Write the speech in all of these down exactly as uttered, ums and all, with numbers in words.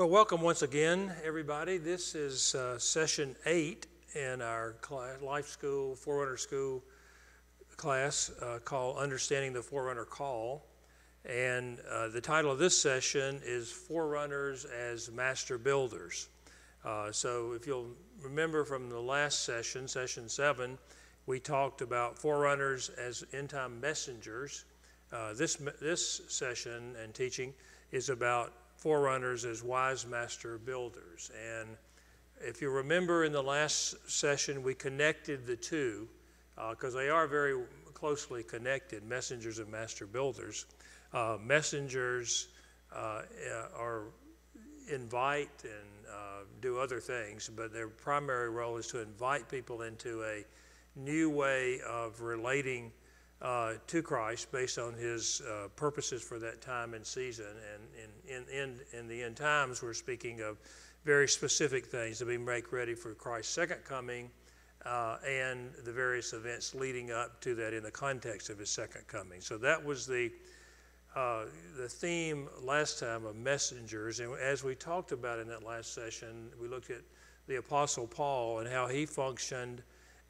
Well, welcome once again, everybody. This is uh, session eight in our class, Life School, Forerunner School class uh, called Understanding the Forerunner Call. And uh, the title of this session is Forerunners as Master Builders. Uh, so if you'll remember from the last session, session seven, we talked about forerunners as end-time messengers. Uh, this, this session and teaching is about forerunners as wise master builders. And if you remember in the last session, we connected the two because uh, they are very closely connected, messengers and master builders. Uh, messengers uh, are invite and uh, do other things, but their primary role is to invite people into a new way of relating Uh, to Christ based on his uh, purposes for that time and season. And in, in, in, in the end times, we're speaking of very specific things to be make ready for Christ's second coming uh, and the various events leading up to that in the context of his second coming. So that was the, uh, the theme last time of messengers. And as we talked about in that last session, we looked at the Apostle Paul and how he functioned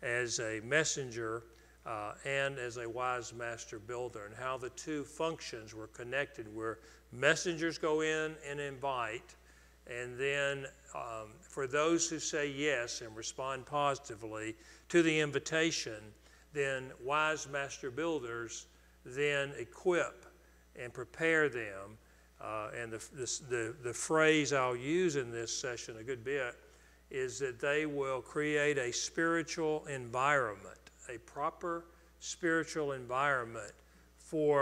as a messenger Uh, and as a wise master builder, and how the two functions were connected, where messengers go in and invite, and then um, for those who say yes and respond positively to the invitation, then wise master builders then equip and prepare them. Uh, and the, this, the, the phrase I'll use in this session a good bit is that they will create a spiritual environment, a proper spiritual environment for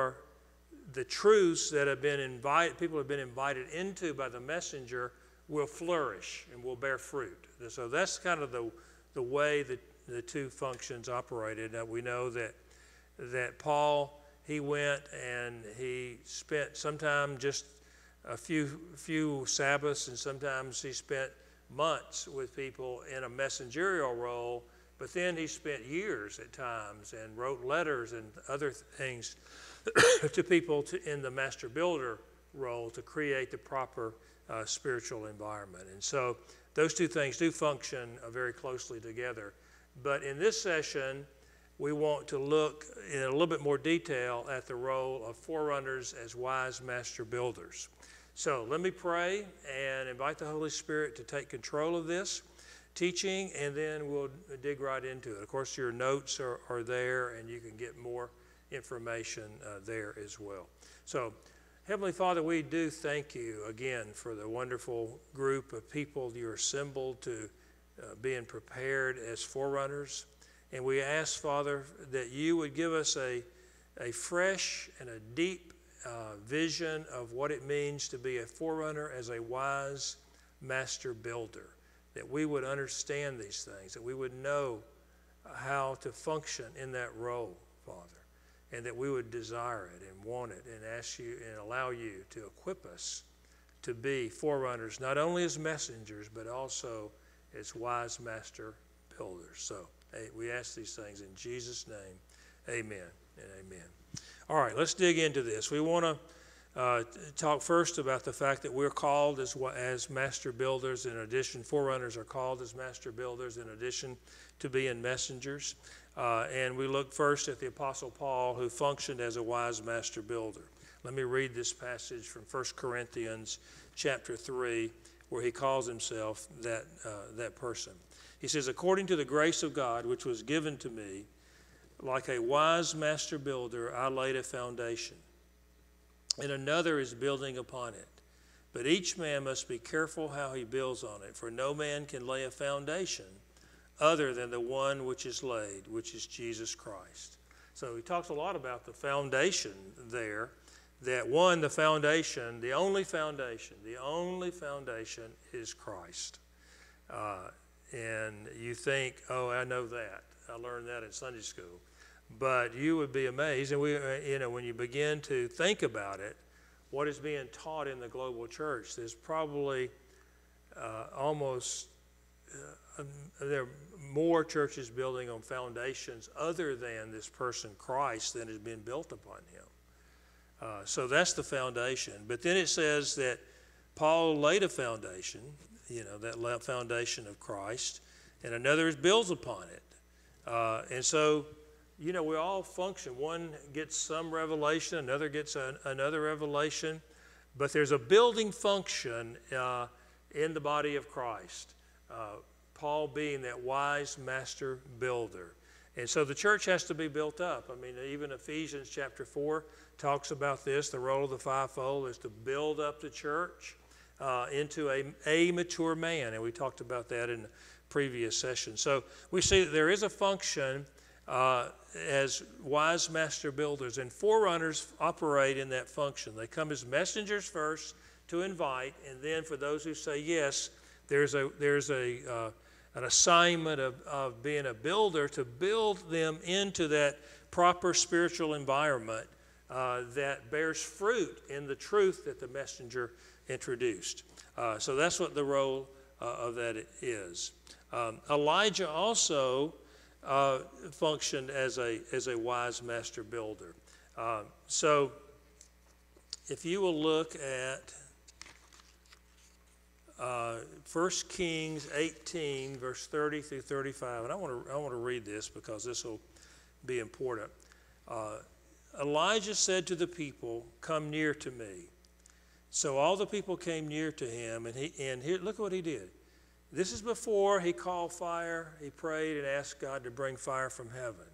the truths that have been invited, people have been invited into by the messenger, will flourish and will bear fruit. So that's kind of the, the way that the two functions operated. Now we know that, that Paul, he went and he spent sometimes just a few, few Sabbaths, and sometimes he spent months with people in a managerial role. But then he spent years at times and wrote letters and other things to people to, in the master builder role, to create the proper uh, spiritual environment. And so those two things do function uh, very closely together. But in this session, we want to look in a little bit more detail at the role of forerunners as wise master builders. So let me pray and invite the Holy Spirit to take control of this teaching, and then we'll dig right into it. Of course, your notes are, are there, and you can get more information uh, there as well. So, Heavenly Father, we do thank you again for the wonderful group of people you assembled to uh, being prepared as forerunners. And we ask, Father, that you would give us a, a fresh and a deep uh, vision of what it means to be a forerunner as a wise master builder, that we would understand these things, that we would know how to function in that role, Father, and that we would desire it and want it and ask you and allow you to equip us to be forerunners, not only as messengers, but also as wise master builders. So we ask these things in Jesus' name, amen and amen. All right, let's dig into this. We want to Uh, talk first about the fact that we're called as, as master builders. In addition, forerunners are called as master builders in addition to being messengers. Uh, and we look first at the Apostle Paul, who functioned as a wise master builder. Let me read this passage from First Corinthians chapter three, where he calls himself that, uh, that person. He says, "According to the grace of God, which was given to me, like a wise master builder, I laid a foundation, and another is building upon it. But each man must be careful how he builds on it, for no man can lay a foundation other than the one which is laid, which is Jesus Christ." So he talks a lot about the foundation there, that one, the foundation, the only foundation, the only foundation is Christ. Uh, and you think, oh, I know that. I learned that in Sunday school. But you would be amazed, and we, you know, when you begin to think about it, what is being taught in the global church, there's probably uh, almost, uh, there are more churches building on foundations other than this person Christ than has been built upon him. Uh, so that's the foundation. But then it says that Paul laid a foundation, you know, that foundation of Christ, and another builds upon it. Uh, and so, you know, we all function. One gets some revelation, another gets an, another revelation, but there's a building function uh, in the body of Christ, uh, Paul being that wise master builder. And so the church has to be built up. I mean, even Ephesians chapter four talks about this. The role of the fivefold is to build up the church uh, into a, a mature man. And we talked about that in the previous session. So we see that there is a function uh, as wise master builders, and forerunners operate in that function. They come as messengers first to invite, and then for those who say yes, there's a, there's a, uh, an assignment of, of being a builder to build them into that proper spiritual environment uh, that bears fruit in the truth that the messenger introduced. Uh, so that's what the role uh, of that is. Um, Elijah also uh, functioned as a, as a wise master builder. Uh, so if you will look at Uh, First Kings eighteen, verse thirty through thirty-five, and I want to I want to read this because this will be important. Uh, Elijah said to the people, "Come near to me." So all the people came near to him, and he and here look at what he did. This is before he called fire. He prayed and asked God to bring fire from heaven,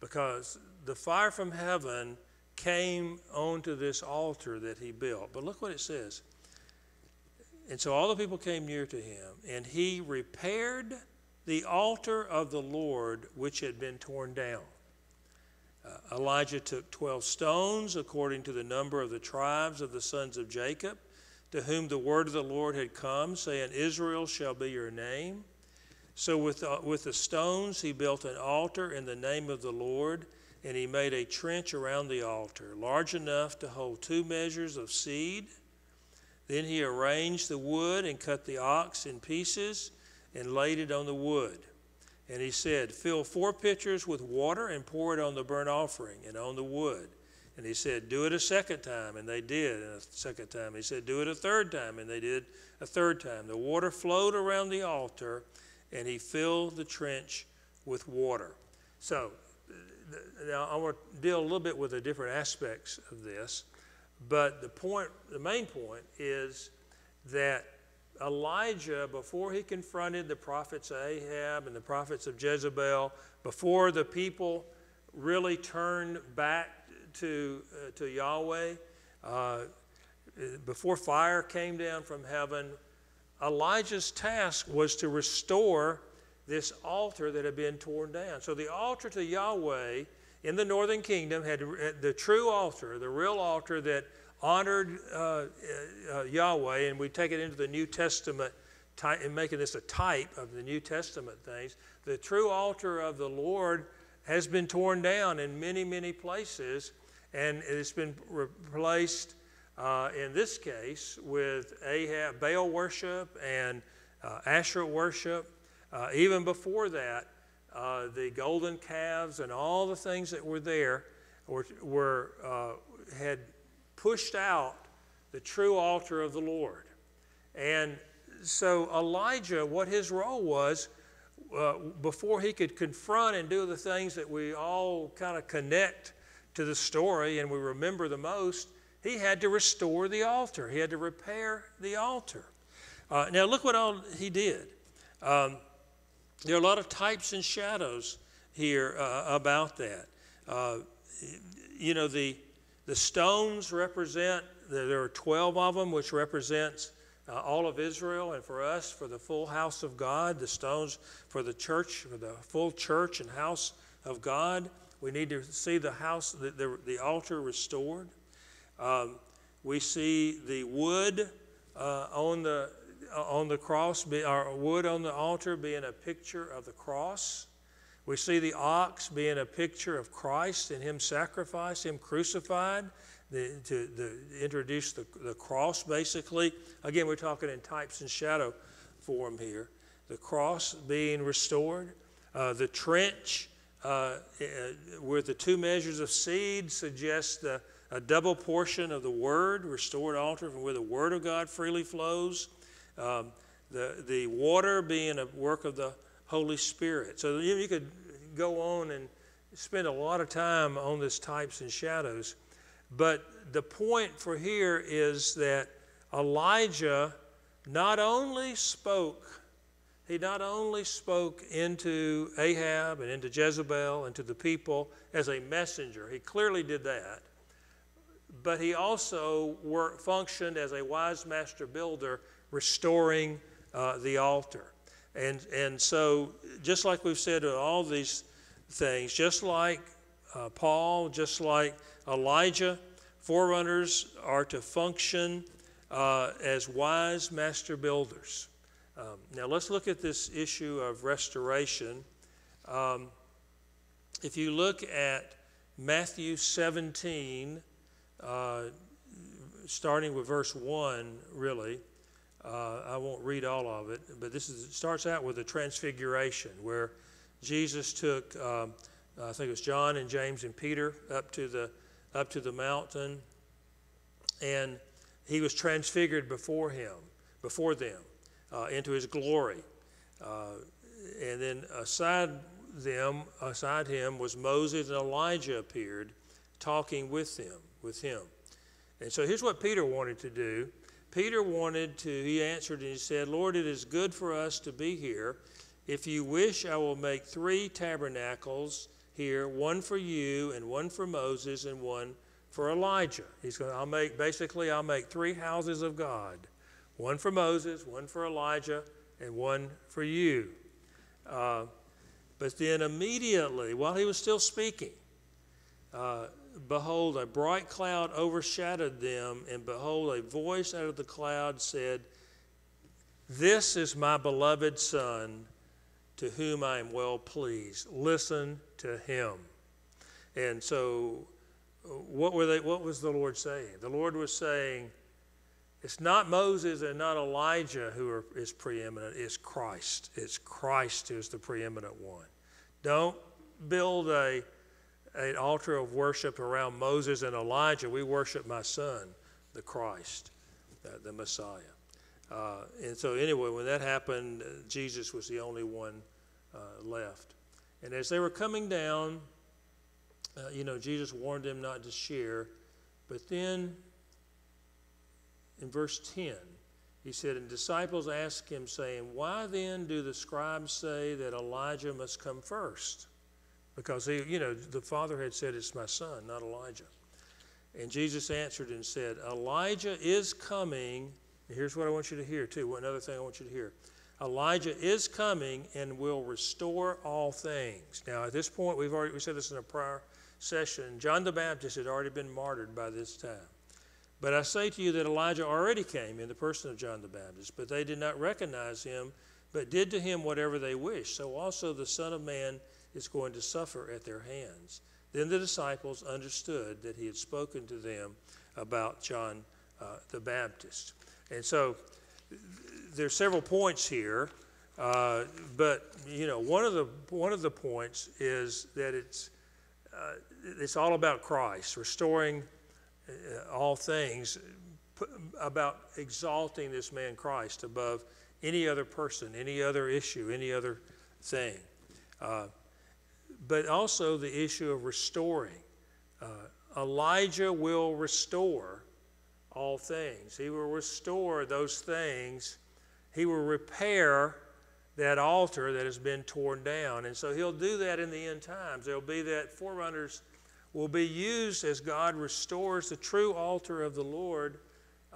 because the fire from heaven came onto this altar that he built. But look what it says. And so all the people came near to him, and he repaired the altar of the Lord, which had been torn down. Uh, Elijah took twelve stones, according to the number of the tribes of the sons of Jacob, to whom the word of the Lord had come, saying, "Israel shall be your name." So with, uh, with the stones he built an altar in the name of the Lord, and he made a trench around the altar, large enough to hold two measures of seed. Then he arranged the wood and cut the ox in pieces and laid it on the wood. And he said, "Fill four pitchers with water and pour it on the burnt offering and on the wood." And he said, "Do it a second time." And they did a second time. He said, "Do it a third time." And they did a third time. The water flowed around the altar, and he filled the trench with water. So now I want to deal a little bit with the different aspects of this. But the point, the main point is that Elijah, before he confronted the prophets of Ahab and the prophets of Jezebel, before the people really turned back to, uh, to Yahweh, uh, before fire came down from heaven, Elijah's task was to restore this altar that had been torn down. So the altar to Yahweh in the northern kingdom had the true altar, the real altar that honored uh, uh, Yahweh, and we take it into the New Testament and making this a type of the New Testament things. The true altar of the Lord has been torn down in many, many places, and it's been replaced uh, in this case with Ahab, Baal worship and uh, Asherah worship. Uh, even before that, Uh, the golden calves and all the things that were there were, were uh, had pushed out the true altar of the Lord. And so Elijah, what his role was, uh, before he could confront and do the things that we all kind of connect to the story and we remember the most, he had to restore the altar. He had to repair the altar. Uh, now look what all he did. Um, There are a lot of types and shadows here uh, about that. Uh, you know, the, the stones represent, there are twelve of them, which represents uh, all of Israel, and for us, for the full house of God, the stones for the church, for the full church and house of God. We need to see the house, the, the, the altar restored. Um, we see the wood uh, on the on the cross, or wood on the altar being a picture of the cross. We see the ox being a picture of Christ and him sacrificed, him crucified, the, to the, introduce the, the cross basically. Again, we're talking in types and shadow form here. The cross being restored, uh, the trench uh, with the two measures of seed suggests the, a double portion of the Word, restored altar from where the Word of God freely flows, um, the, the water being a work of the Holy Spirit. So you, you could go on and spend a lot of time on this types and shadows. But the point for here is that Elijah not only spoke, he not only spoke into Ahab and into Jezebel and to the people as a messenger, he clearly did that, but he also worked, functioned as a wise master builder, restoring uh, the altar. And, and so just like we've said in all these things, just like uh, Paul, just like Elijah, forerunners are to function uh, as wise master builders. Um, now let's look at this issue of restoration. Um, if you look at Matthew seventeen, uh, starting with verse one, really, uh, I won't read all of it, but this is, it starts out with the transfiguration where Jesus took, um, I think it was John and James and Peter up to the up to the mountain, and he was transfigured before him, before them, uh, into his glory. Uh, and then aside them, aside him was Moses and Elijah appeared, talking with them, with him. And so here's what Peter wanted to do. Peter wanted to, he answered and he said, "Lord, it is good for us to be here. If you wish, I will make three tabernacles here, one for you and one for Moses and one for Elijah." He's going to, I'll make, basically, I'll make three houses of God, one for Moses, one for Elijah, and one for you. Uh, but then immediately, while he was still speaking, uh, behold, a bright cloud overshadowed them, and behold, a voice out of the cloud said, "This is my beloved Son, to whom I am well pleased. Listen to him." And so what were they, what was the Lord saying? The Lord was saying, it's not Moses and not Elijah who are, is preeminent, it's Christ. It's Christ who's the preeminent one. Don't build a, an altar of worship around Moses and Elijah. We worship my Son, the Christ, the, the Messiah. Uh, and so anyway, when that happened, Jesus was the only one uh, left. And as they were coming down, uh, you know, Jesus warned them not to share. But then in verse ten, he said, "And disciples asked him, saying, why then do the scribes say that Elijah must come first?" Because, he, you know, the Father had said, "It's my Son, not Elijah." And Jesus answered and said, "Elijah is coming." Here's what I want you to hear, too. Another thing I want you to hear. Elijah is coming and will restore all things. Now, at this point, we've already we said this in a prior session. John the Baptist had already been martyred by this time. But I say to you that Elijah already came in the person of John the Baptist, but they did not recognize him, but did to him whatever they wished. So also the Son of Man is going to suffer at their hands. Then the disciples understood that he had spoken to them about John uh, the Baptist. And so there's several points here, uh, but you know, one of the one of the points is that it's uh, it's all about Christ restoring uh, all things, p about exalting this man Christ above any other person, any other issue, any other thing, uh, but also the issue of restoring. Uh, Elijah will restore all things. He will restore those things. He will repair that altar that has been torn down. And so he'll do that in the end times. There'll be that forerunners will be used as God restores the true altar of the Lord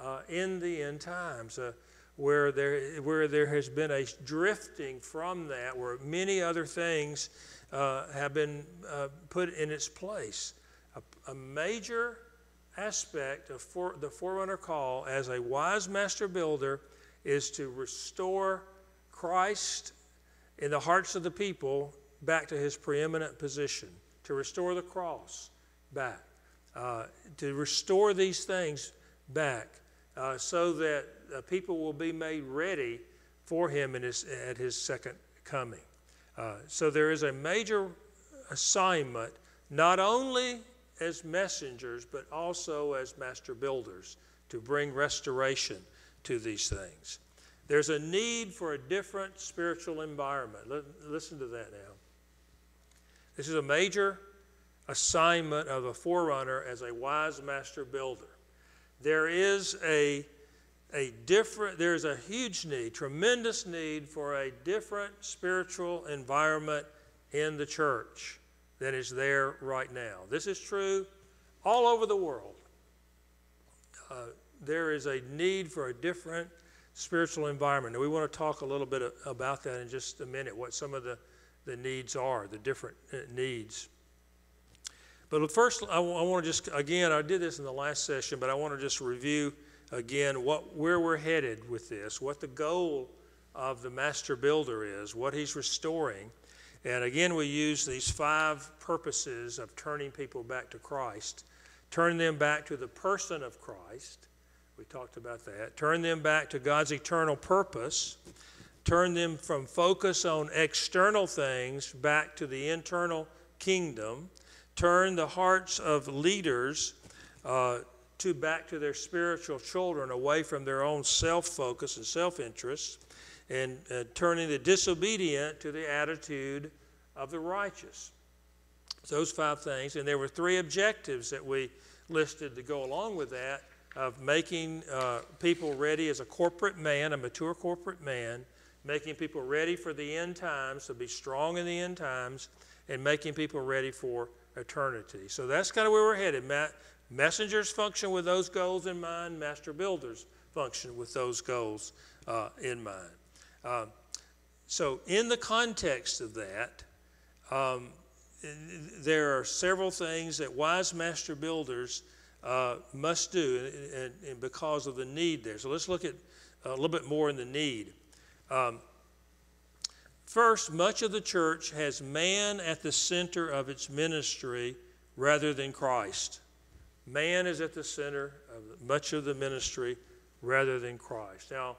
uh, in the end times, uh, where there where there has been a drifting from that, where many other things uh, have been uh, put in its place. A, a major aspect of for, the Forerunner Call as a wise master builder is to restore Christ in the hearts of the people back to his preeminent position, to restore the cross back, uh, to restore these things back uh, so that uh, people will be made ready for him in his, at his second coming. Uh, so there is a major assignment, not only as messengers, but also as master builders to bring restoration to these things. There's a need for a different spiritual environment. Listen to that now. This is a major assignment of a forerunner as a wise master builder. There is a, a different, there's a huge need, tremendous need for a different spiritual environment in the church than is there right now. This is true all over the world. Uh, there is a need for a different spiritual environment. Now, we want to talk a little bit about that in just a minute, what some of the, the needs are, the different needs. But first, I, I want to just, again, I did this in the last session, but I want to just review again what, where we're headed with this, what the goal of the master builder is, what he's restoring. And again, we use these five purposes of turning people back to Christ. Turn them back to the person of Christ. We talked about that. Turn them back to God's eternal purpose. Turn them from focus on external things back to the internal kingdom. Turn the hearts of leaders uh, to back to their spiritual children, away from their own self-focus and self-interest, and uh, turning the disobedient to the attitude of the righteous. Those five things. And there were three objectives that we listed to go along with that, of making uh, people ready as a corporate man, a mature corporate man, making people ready for the end times, to be strong in the end times, and making people ready for eternity. So that's kind of where we're headed. Ma messengers function with those goals in mind. Master builders function with those goals uh, in mind. Uh, so in the context of that, um, there are several things that wise master builders uh, must do, and, and because of the need there. So let's look at a little bit more in the need. Um, first, much of the church has man at the center of its ministry rather than Christ. Man is at the center of much of the ministry rather than Christ. Now,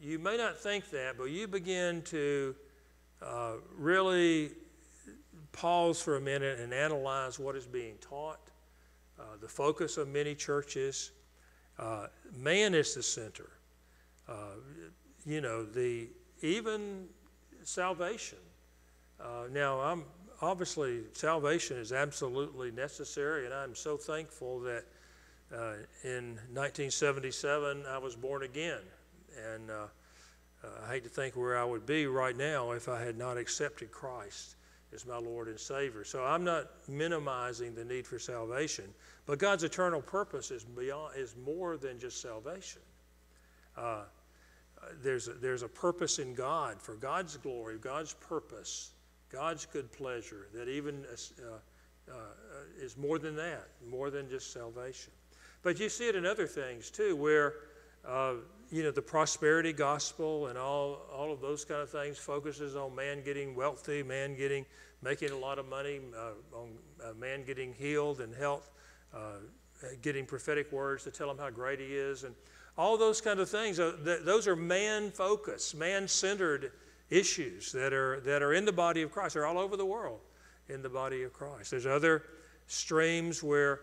you may not think that, but you begin to uh, really pause for a minute and analyze what is being taught, uh, the focus of many churches. Uh, man is the center. Uh, you know, the even salvation. Uh, now, I'm obviously salvation is absolutely necessary, and I'm so thankful that uh, in nineteen seventy-seven I was born again. And uh, uh, I hate to think where I would be right now if I had not accepted Christ as my Lord and Savior. So I'm not minimizing the need for salvation, but God's eternal purpose is beyond, is more than just salvation. Uh, there's a, there's a purpose in God for God's glory, God's purpose, God's good pleasure that even uh, uh, is more than that, more than just salvation. But you see it in other things too, where Uh, you know, the prosperity gospel and all, all of those kind of things focuses on man getting wealthy, man getting, making a lot of money, uh, on uh, man getting healed and health, uh, getting prophetic words to tell him how great he is. And all those kind of things, uh, th those are man-focused, man-centered issues that are, that are in the body of Christ. They're all over the world in the body of Christ. There's other streams where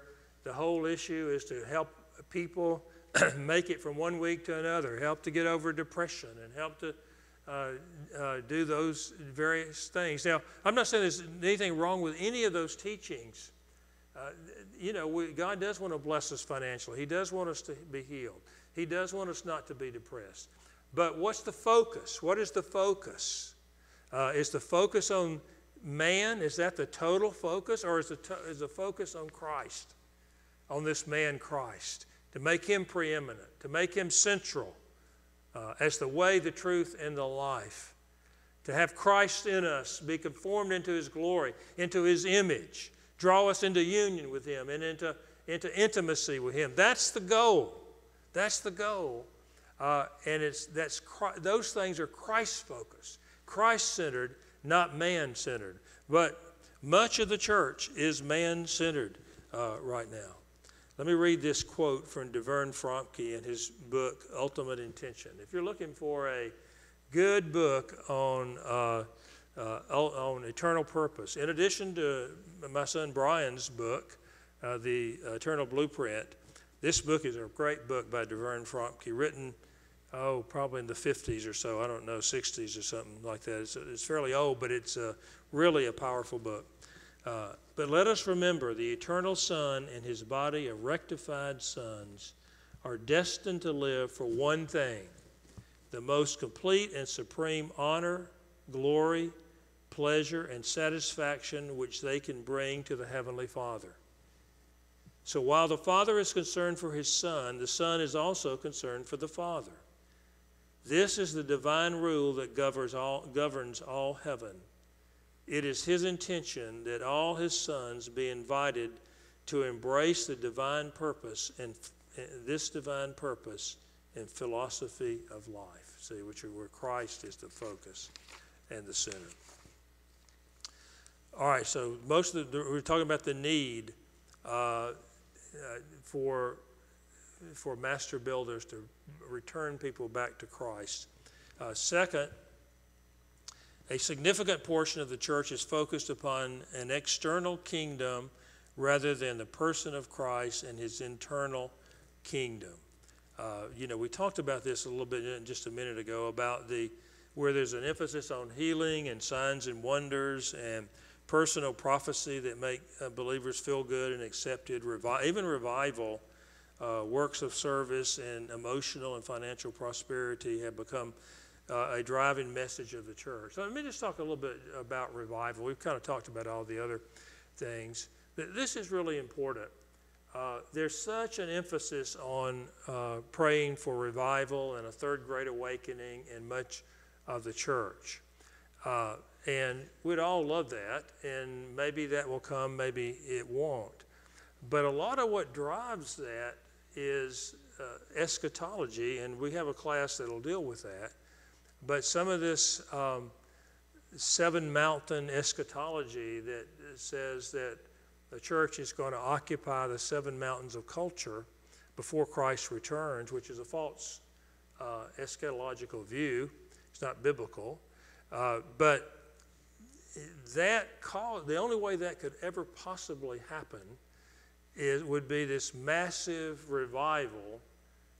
the whole issue is to help people make it from one week to another, help to get over depression, and help to uh, uh, do those various things. Now, I'm not saying there's anything wrong with any of those teachings. Uh, you know, we, God does want to bless us financially. He does want us to be healed. He does want us not to be depressed. But what's the focus? What is the focus? Uh, is the focus on man? Is that the total focus? Or is the, to is the focus on Christ, on this man Christ? To make him preeminent, to make him central uh, as the way, the truth, and the life. To have Christ in us, be conformed into his glory, into his image, draw us into union with him and into, into intimacy with him. That's the goal. That's the goal. Uh, and it's, that's, those things are Christ-focused, Christ-centered, not man-centered. But much of the church is man-centered uh, right now. Let me read this quote from DeVerne Frommke in his book, Ultimate Intention. If you're looking for a good book on, uh, uh, on eternal purpose, in addition to my son Brian's book, uh, The Eternal Blueprint. This book is a great book by DeVerne Frommke, written, oh, probably in the fifties or so. I don't know, sixties or something like that. It's, it's fairly old, but it's a, really a powerful book. Uh, but let us remember the eternal Son and his body of rectified sons are destined to live for one thing, the most complete and supreme honor, glory, pleasure, and satisfaction which they can bring to the Heavenly Father. So while the Father is concerned for his Son, the Son is also concerned for the Father. This is the divine rule that governs all, governs all heaven. It is his intention that all his sons be invited to embrace the divine purpose and this divine purpose and philosophy of life, see, which are where Christ is the focus and the center. All right, so most of the, we're talking about the need uh, for for master builders to return people back to Christ. Uh, second, a significant portion of the church is focused upon an external kingdom rather than the person of Christ and his internal kingdom. Uh, you know, we talked about this a little bit just a minute ago about the where there's an emphasis on healing and signs and wonders and personal prophecy that make uh, believers feel good and accepted, revi even revival, uh, works of service and emotional and financial prosperity have become Uh, a driving message of the church. So let me just talk a little bit about revival. We've kind of talked about all the other things. This is really important. Uh, there's such an emphasis on uh, praying for revival and a third great awakening in much of the church. Uh, and we'd all love that, and maybe that will come, maybe it won't. But a lot of what drives that is uh, eschatology, and we have a class that'll deal with that. But some of this um, seven mountain eschatology that says that the church is going to occupy the seven mountains of culture before Christ returns, which is a false uh, eschatological view. It's not biblical. Uh, but that cause, the only way that could ever possibly happen is, would be this massive revival,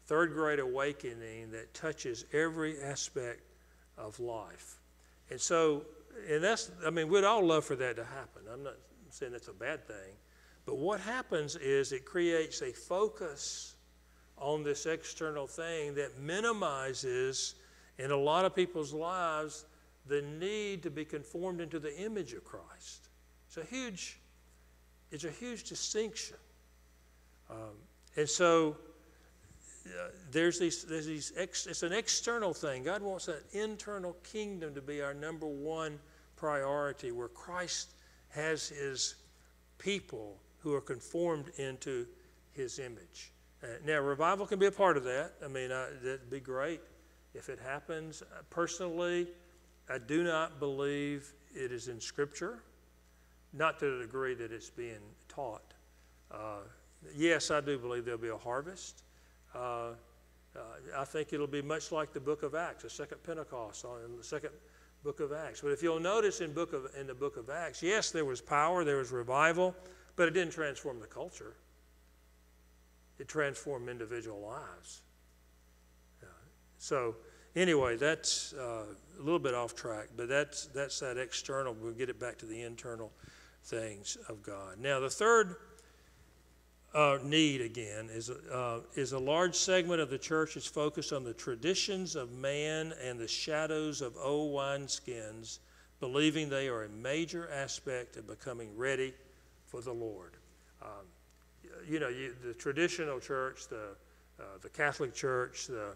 third great awakening that touches every aspect of life. And so, and that's, I mean, we'd all love for that to happen. I'm not saying that's a bad thing. But what happens is it creates a focus on this external thing that minimizes, in a lot of people's lives, the need to be conformed into the image of Christ. It's a huge, it's a huge distinction. Um, and so, Uh, there's these, there's these ex, it's an external thing. God wants that internal kingdom to be our number one priority, where Christ has his people who are conformed into his image. Uh, now, revival can be a part of that. I mean, I, that'd be great if it happens. Uh, personally, I do not believe it is in Scripture, not to the degree that it's being taught. Uh, yes, I do believe there'll be a harvest. Uh, uh, I think it'll be much like the book of Acts, the second Pentecost, on the second book of Acts. But if you'll notice in, book of, in the book of Acts, yes, there was power, there was revival, but it didn't transform the culture. It transformed individual lives. Uh, so anyway, that's uh, a little bit off track, but that's, that's that external. We'll get it back to the internal things of God. Now, the third Uh, need again is uh, is a large segment of the church is focused on the traditions of man and the shadows of old wineskins, believing they are a major aspect of becoming ready for the Lord. Um, you know, you, the traditional church, the uh, the Catholic Church, the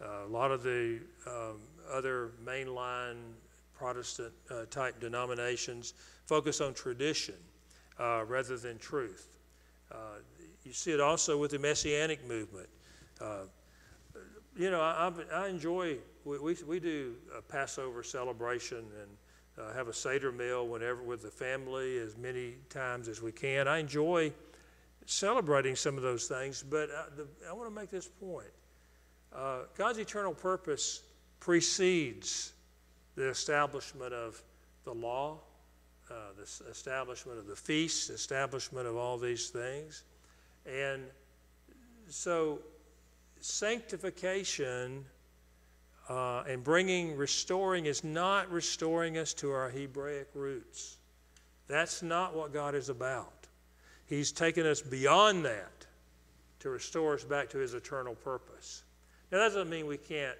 uh, a lot of the um, other mainline Protestant uh, type denominations focus on tradition uh, rather than truth. Uh, you see it also with the Messianic movement. Uh, you know, I, I enjoy, we, we, we do a Passover celebration and uh, have a Seder meal whenever with the family as many times as we can. I enjoy celebrating some of those things, but I, the, I want to make this point. Uh, God's eternal purpose precedes the establishment of the law, uh, the establishment of the feasts, establishment of all these things. And so sanctification uh, and bringing, restoring is not restoring us to our Hebraic roots. That's not what God is about. He's taken us beyond that to restore us back to his eternal purpose. Now, that doesn't mean we can't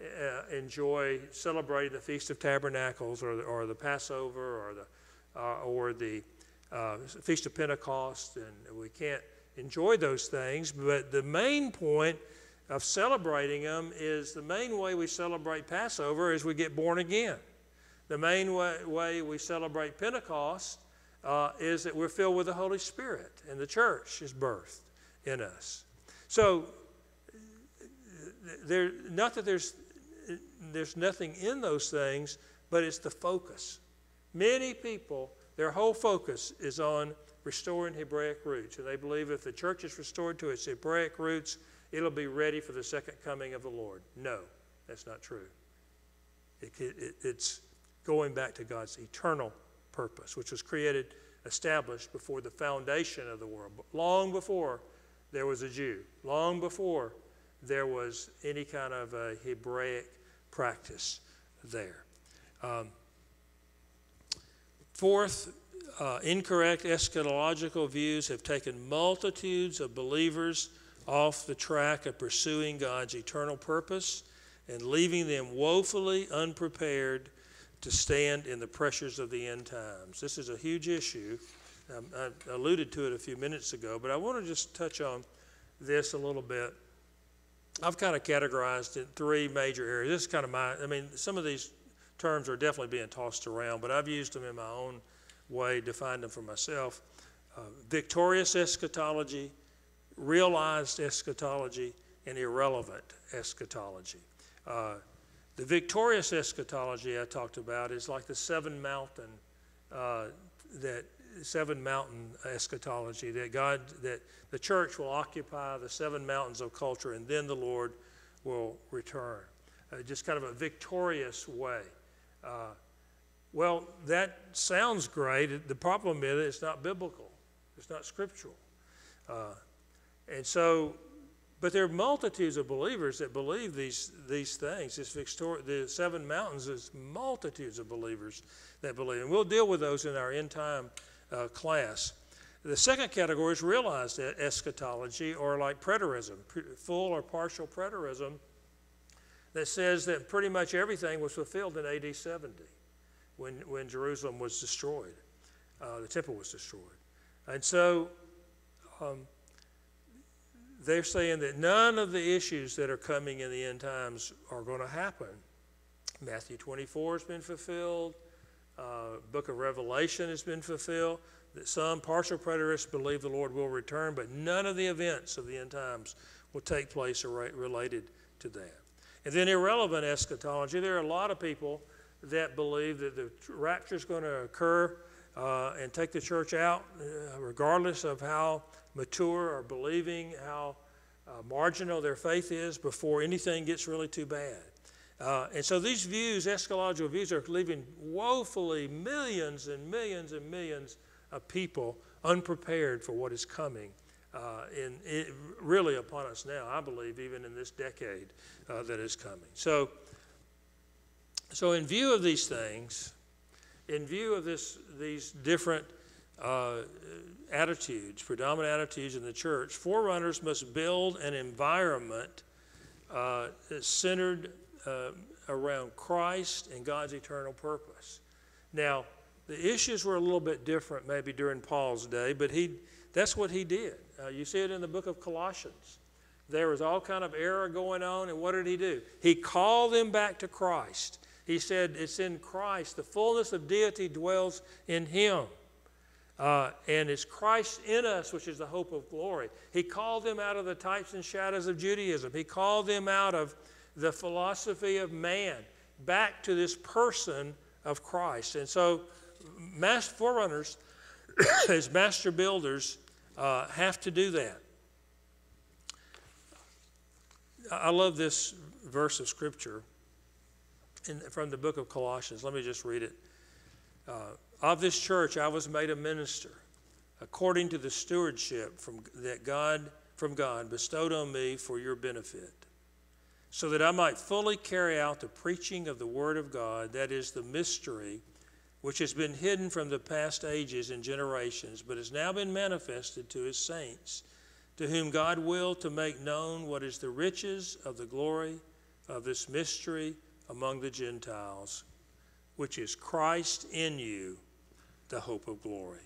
uh, enjoy celebrating the Feast of Tabernacles or the, or the Passover or the, uh, or the uh, Feast of Pentecost, and we can't enjoy those things, but the main point of celebrating them is the main way we celebrate Passover is we get born again. The main way, way we celebrate Pentecost uh, is that we're filled with the Holy Spirit and the church is birthed in us. So there, not that there's, there's nothing in those things, but it's the focus. Many people, their whole focus is on restoring Hebraic roots, and they believe if the church is restored to its Hebraic roots, it'll be ready for the second coming of the Lord. No, that's not true. It, it, it's going back to God's eternal purpose, which was created, established before the foundation of the world, long before there was a Jew, long before there was any kind of a Hebraic practice there. Um, fourth, uh, incorrect eschatological views have taken multitudes of believers off the track of pursuing God's eternal purpose and leaving them woefully unprepared to stand in the pressures of the end times. This is a huge issue. I alluded to it a few minutes ago, but I want to just touch on this a little bit. I've kind of categorized it in three major areas. This is kind of my, I mean, some of these terms are definitely being tossed around, but I've used them in my own way, defined them for myself. Uh, victorious eschatology, realized eschatology, and irrelevant eschatology. Uh, the victorious eschatology I talked about is like the seven mountain, uh, that seven mountain eschatology, that God, that the church will occupy the seven mountains of culture, and then the Lord will return. Uh, just kind of a victorious way. Uh, well, that sounds great. The problem is it's not biblical. It's not scriptural. Uh, and so, but there are multitudes of believers that believe these, these things. This victor, the seven mountains is multitudes of believers that believe. And we'll deal with those in our end time uh, class. The second category is realized eschatology, or like preterism, full or partial preterism, that says that pretty much everything was fulfilled in A D seventy when, when Jerusalem was destroyed. Uh, the temple was destroyed. And so, um, they're saying that none of the issues that are coming in the end times are going to happen. Matthew twenty-four has been fulfilled. Uh, Book of Revelation has been fulfilled. That some partial preterists believe the Lord will return, but none of the events of the end times will take place or related to that. And then irrelevant eschatology. There are a lot of people that believe that the rapture is going to occur uh, and take the church out, uh, regardless of how mature or believing, how uh, marginal their faith is before anything gets really too bad. Uh, and so these views, eschatological views, are leaving woefully millions and millions and millions of people unprepared for what is coming uh, in, it, really upon us now, I believe, even in this decade uh, that is coming. So, so in view of these things, in view of this, these different Uh, attitudes, predominant attitudes in the church, forerunners must build an environment uh, centered uh, around Christ and God's eternal purpose. Now, the issues were a little bit different maybe during Paul's day, but he, that's what he did. Uh, you see it in the book of Colossians. There was all kind of error going on, and what did he do? He called them back to Christ. He said, it's in Christ. The fullness of deity dwells in him. Uh, and it's Christ in us, which is the hope of glory. He called them out of the types and shadows of Judaism. He called them out of the philosophy of man back to this person of Christ. And so mass forerunners, as master builders, uh, have to do that. I love this verse of Scripture in, from the book of Colossians. Let me just read it. Uh, of this church, I was made a minister according to the stewardship from that God from God bestowed on me for your benefit, so that I might fully carry out the preaching of the word of God, that is the mystery which has been hidden from the past ages and generations, but has now been manifested to his saints, to whom God willed to make known what is the riches of the glory of this mystery among the Gentiles, which is Christ in you, the hope of glory.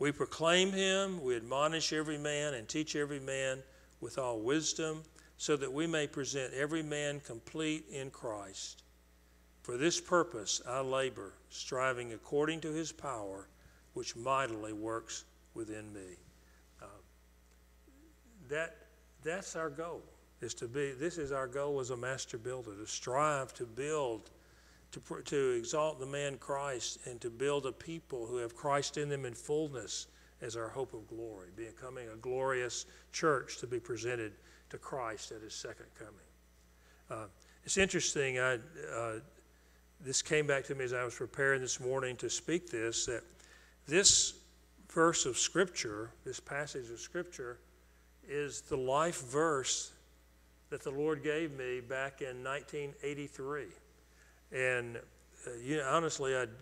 We proclaim him, we admonish every man and teach every man with all wisdom, so that we may present every man complete in Christ. For this purpose I labor, striving according to his power, which mightily works within me. Uh, that, that's our goal, is to be, this is our goal as a master builder, to strive to build, to, to exalt the man Christ, and to build a people who have Christ in them in fullness as our hope of glory, becoming a glorious church to be presented to Christ at his second coming. Uh, it's interesting, I... Uh, This came back to me as I was preparing this morning to speak this, that this verse of Scripture, this passage of Scripture, is the life verse that the Lord gave me back in nineteen eighty-three. And uh, you know, honestly, I'd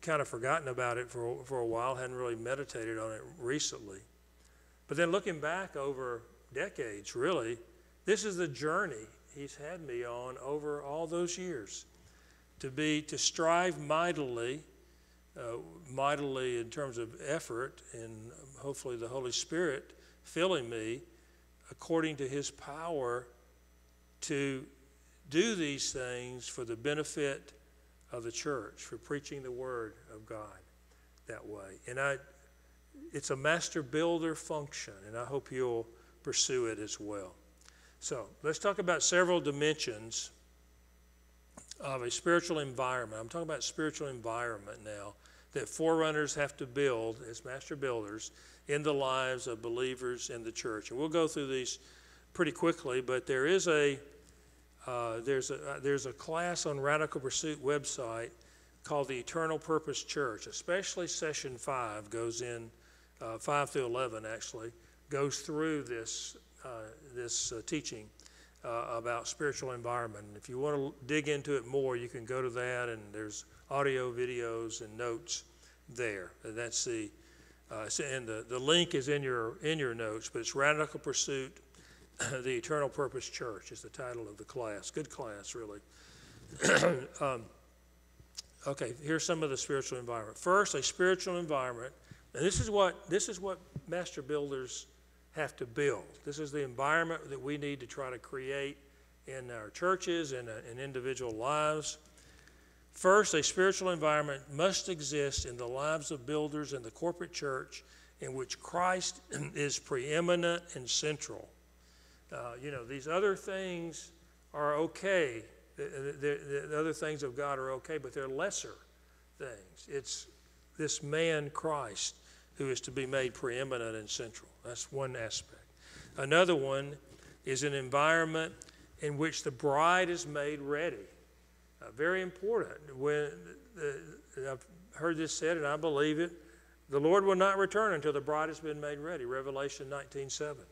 kind of forgotten about it for, for a while, hadn't really meditated on it recently. But then looking back over decades, really, this is the journey he's had me on over all those years. To be, to strive mightily, uh, mightily in terms of effort, and hopefully the Holy Spirit filling me according to his power to do these things for the benefit of the church, for preaching the word of God that way. And I, it's a master builder function, and I hope you'll pursue it as well. So let's talk about several dimensions of a spiritual environment. I'm talking about spiritual environment now that forerunners have to build as master builders in the lives of believers in the church. And we'll go through these pretty quickly, but there is a, uh, there's, a there's a class on Radical Pursuit website called The Eternal Purpose Church, especially session five goes in, uh, five through eleven actually, goes through this, uh, this uh, teaching Uh, about spiritual environment. And if you want to dig into it more, you can go to that, and there's audio, videos, and notes there. And that's the uh, and the the link is in your in your notes. But it's Radical Pursuit, the Eternal Purpose Church is the title of the class. Good class, really. um, okay, here's some of the spiritual environment. First, a spiritual environment, and this is what this is what master builders have to build. This is the environment that we need to try to create in our churches and in, in individual lives. First, a spiritual environment must exist in the lives of builders in the corporate church in which Christ is preeminent and central. Uh, you know, these other things are okay. The, the, the other things of God are okay, but they're lesser things. It's this man Christ who is to be made preeminent and central. That's one aspect. Another one is an environment in which the bride is made ready. Uh, very important. When uh, I've heard this said, and I believe it, the Lord will not return until the bride has been made ready, Revelation nineteen seven.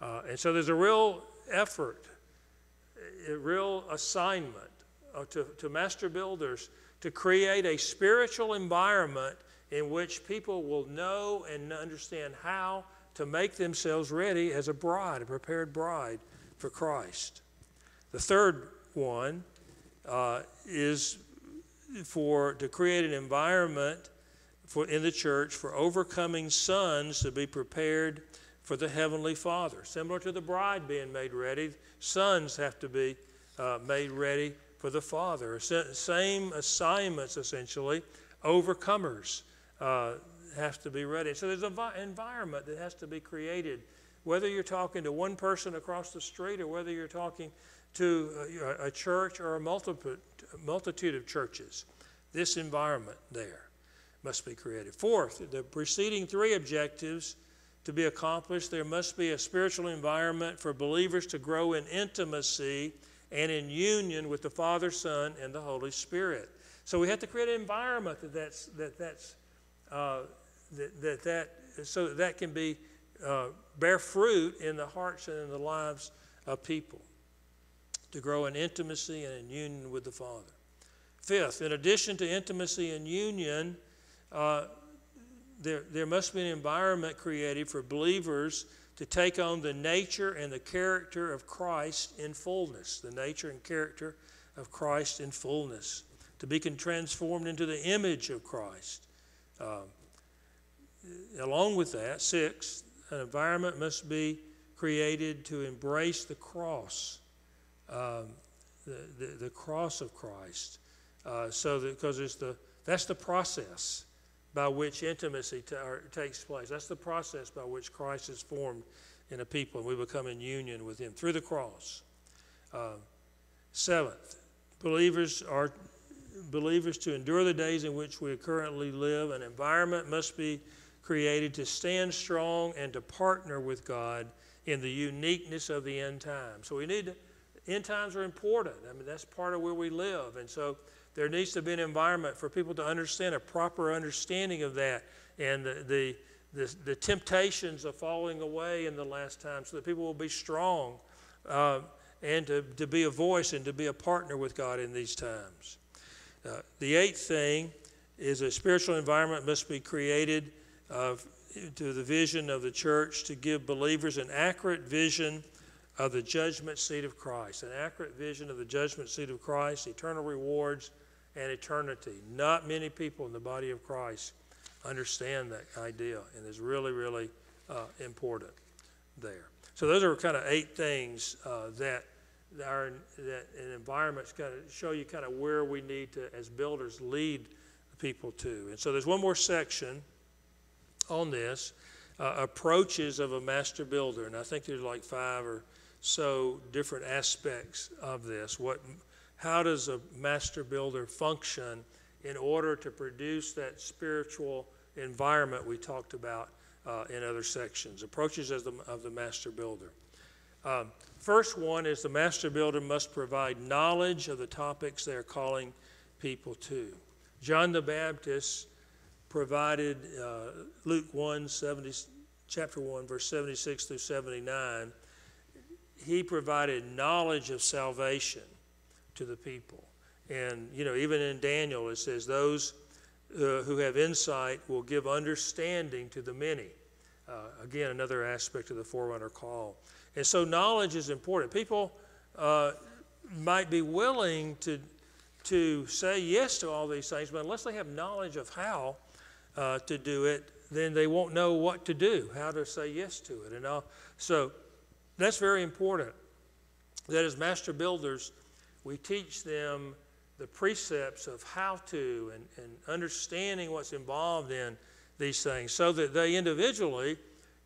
Uh, and so there's a real effort, a real assignment uh, to, to master builders to create a spiritual environment in which people will know and understand how to make themselves ready as a bride, a prepared bride for Christ. The third one uh, is for to create an environment for, in the church for overcoming sons to be prepared for the Heavenly Father. Similar to the bride being made ready, sons have to be uh, made ready for the Father. Same assignments, essentially. Overcomers uh, have to be ready. So there's an environment that has to be created, whether you're talking to one person across the street or whether you're talking to a, a church or a multitude, multitude of churches. This environment there must be created. Fourth, the preceding three objectives to be accomplished, there must be a spiritual environment for believers to grow in intimacy and in union with the Father, Son, and the Holy Spirit. So we have to create an environment that that's, that that's uh, that, that that so that can be uh, bear fruit in the hearts and in the lives of people, to grow in intimacy and in union with the Father. Fifth, in addition to intimacy and union, uh, there, there must be an environment created for believers to take on the nature and the character of Christ in fullness, the nature and character of Christ in fullness, to be transformed into the image of Christ. Uh, along with that, sixth, an environment must be created to embrace the cross, um, the, the, the cross of Christ, uh, so that, because it's the, that's the process by which intimacy t or takes place. That's the process by which Christ is formed in a people, and we become in union with him through the cross. Uh, seventh, believers are believers to endure the days in which we currently live. An environment must be created to stand strong and to partner with God in the uniqueness of the end time. So we need to, end times are important. I mean, that's part of where we live, and so there needs to be an environment for people to understand, a proper understanding of that, and the, the, the, the temptations of falling away in the last time, so that people will be strong uh, and to, to be a voice and to be a partner with God in these times. Uh, the eighth thing is a spiritual environment must be created uh, to the vision of the church to give believers an accurate vision of the judgment seat of Christ, an accurate vision of the judgment seat of Christ, eternal rewards, and eternity. Not many people in the body of Christ understand that idea, and it's really, really uh, important there. So those are kind of eight things uh, that our that an environment's kind of show you kind of where we need to, as builders, lead people to. And so there's one more section on this, uh, approaches of a master builder, and I think there's like five or so different aspects of this. What, how does a master builder function in order to produce that spiritual environment we talked about uh, in other sections? Approaches of the, of the master builder. Um, first one is the master builder must provide knowledge of the topics they're calling people to. John the Baptist provided uh, Luke one, seventy, chapter one, verse seventy-six through seventy-nine, he provided knowledge of salvation to the people. And, you know, even in Daniel, it says, those uh, who have insight will give understanding to the many. Uh, again, another aspect of the Forerunner Call. And so knowledge is important. People uh, might be willing to, to say yes to all these things, but unless they have knowledge of how uh, to do it, then they won't know what to do, how to say yes to it. And all. So that's very important, that as master builders, we teach them the precepts of how to and, and understanding what's involved in these things, so that they individually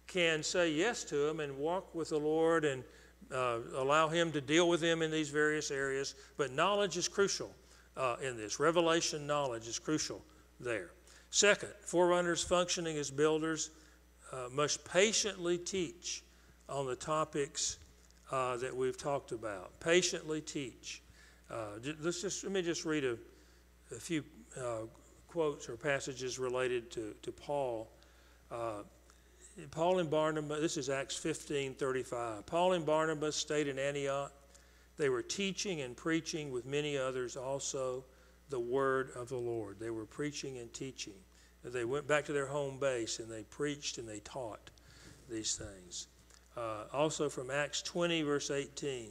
can say yes to them and walk with the Lord and uh, allow him to deal with them in these various areas. But knowledge is crucial uh, in this. Revelation knowledge is crucial there. Second, forerunners functioning as builders uh, must patiently teach on the topics uh, that we've talked about. Patiently teach. Uh, let's just, let me just read a, a few uh, quotes or passages related to, to Paul. Uh, Paul and Barnabas, this is Acts fifteen thirty-five. Paul and Barnabas stayed in Antioch. They were teaching and preaching with many others also the word of the Lord. They were preaching and teaching. They went back to their home base and they preached and they taught these things. Uh, also from Acts twenty, verse eighteen,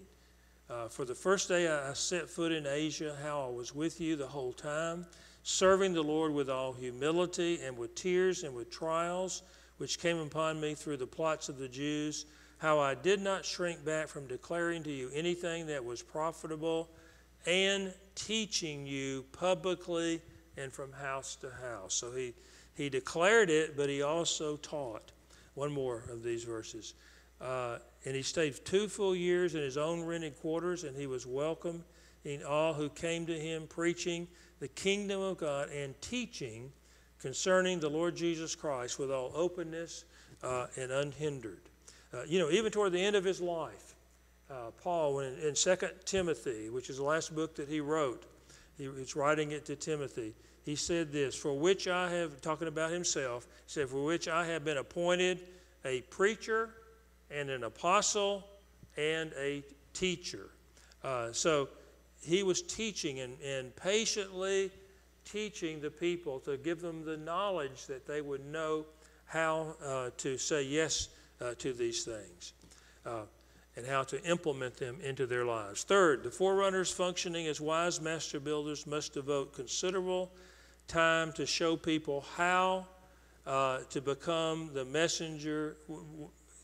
uh, for the first day I set foot in Asia, how I was with you the whole time, serving the Lord with all humility and with tears and with trials, which came upon me through the plots of the Jews, how I did not shrink back from declaring to you anything that was profitable and teaching you publicly and from house to house. So he, he declared it, but he also taught. One more of these verses. Uh, and he stayed two full years in his own rented quarters, and he was welcomed in all who came to him, preaching the kingdom of God and teaching concerning the Lord Jesus Christ with all openness uh, and unhindered. Uh, you know, even toward the end of his life, uh, Paul, in, in Second Timothy, which is the last book that he wrote, He was writing it to Timothy. He said this, for which I have, talking about himself, he said, for which I have been appointed a preacher and an apostle and a teacher. Uh, so he was teaching and, and patiently teaching the people to give them the knowledge that they would know how uh, to say yes uh, to these things uh, and how to implement them into their lives. Third, the forerunners functioning as wise master builders must devote considerable time to show people how uh, to become the messenger,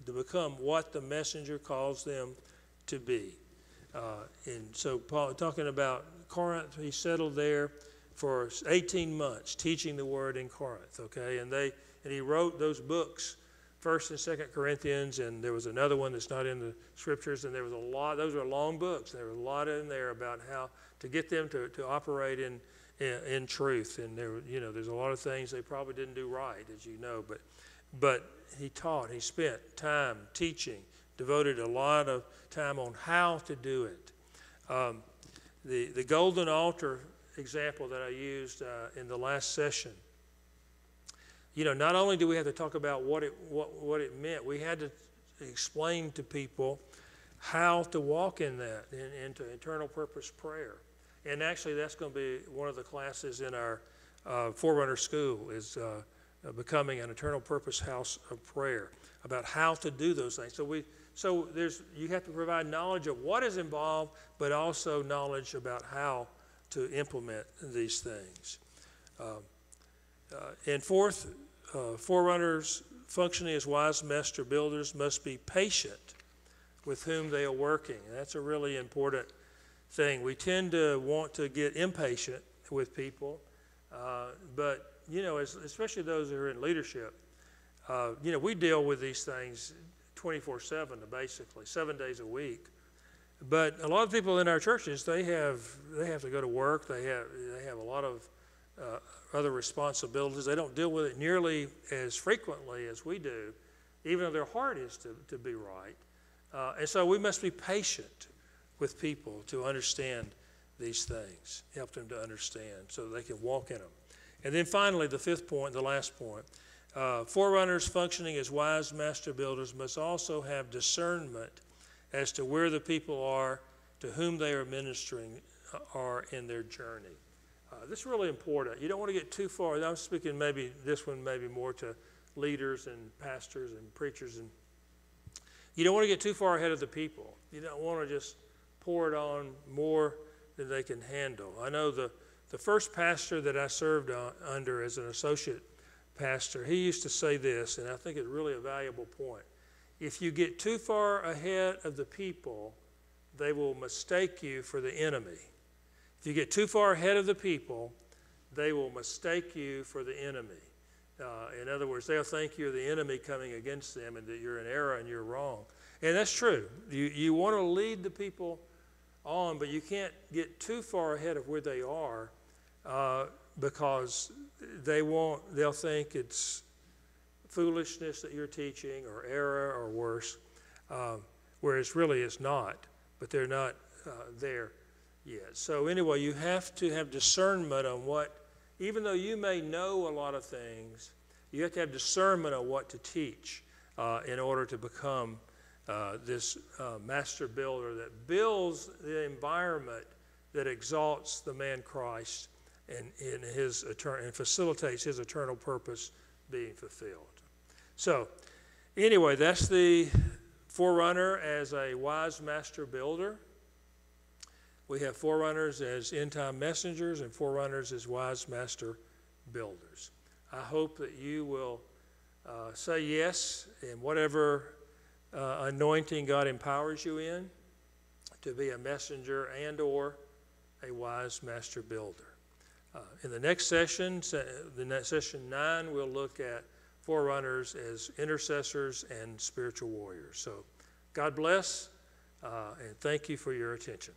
to become what the messenger calls them to be. Uh, and so Paul, talking about Corinth, he settled there for eighteen months teaching the word in Corinth, okay? And they and he wrote those books, First and Second Corinthians, and there was another one that's not in the scriptures, and there was a lot, those are long books. There was a lot in there about how to get them to, to operate in, in in truth. And there, you know, there's a lot of things they probably didn't do right, as you know, but but he taught, he spent time teaching, devoted a lot of time on how to do it. Um, the, the golden altar example that I used uh, in the last session. You know, not only do we have to talk about what it what what it meant, we had to explain to people how to walk in that, in, into eternal purpose prayer. And actually, that's going to be one of the classes in our uh, Forerunner School is uh, becoming an eternal purpose house of prayer, about how to do those things. So we so there's you have to provide knowledge of what is involved, but also knowledge about how to implement these things. Uh, uh, and fourth, uh, forerunners functioning as wise master builders must be patient with whom they are working. That's a really important thing. We tend to want to get impatient with people, uh, but you know, as, especially those who are in leadership, uh, you know, we deal with these things twenty-four seven, basically, seven days a week. But a lot of people in our churches, they have they have to go to work. They have they have a lot of uh, other responsibilities. They don't deal with it nearly as frequently as we do, even though their heart is to, to be right. Uh, and so we must be patient with people to understand these things, help them to understand so they can walk in them. And then finally, the fifth point, the last point, uh, forerunners functioning as wise master builders must also have discernment as to where the people are, to whom they are ministering are in their journey. Uh, this is really important. You don't want to get too far. I'm speaking maybe this one maybe more to leaders and pastors and preachers. And you don't want to get too far ahead of the people. You don't want to just pour it on more than they can handle. I know the, the first pastor that I served on, under as an associate pastor, he used to say this, and I think it's really a valuable point. If you get too far ahead of the people, they will mistake you for the enemy. If you get too far ahead of the people, they will mistake you for the enemy. Uh, in other words, they'll think you're the enemy coming against them and that you're in error and you're wrong. And that's true. You, you want to lead the people on, but you can't get too far ahead of where they are uh, because they won't, they'll think it's foolishness that you're teaching or error or worse, um, whereas really it's not, but they're not uh, there yet. So anyway, you have to have discernment on what, even though you may know a lot of things, you have to have discernment on what to teach uh, in order to become uh, this uh, master builder that builds the environment that exalts the man Christ and, in his, and facilitates his eternal purpose being fulfilled. So anyway, that's the forerunner as a wise master builder. We have forerunners as end-time messengers and forerunners as wise master builders. I hope that you will uh, say yes in whatever uh, anointing God empowers you in to be a messenger and or a wise master builder. Uh, in the next session, the next session nine, we'll look at forerunners as intercessors and spiritual warriors. So God bless, uh, and thank you for your attention.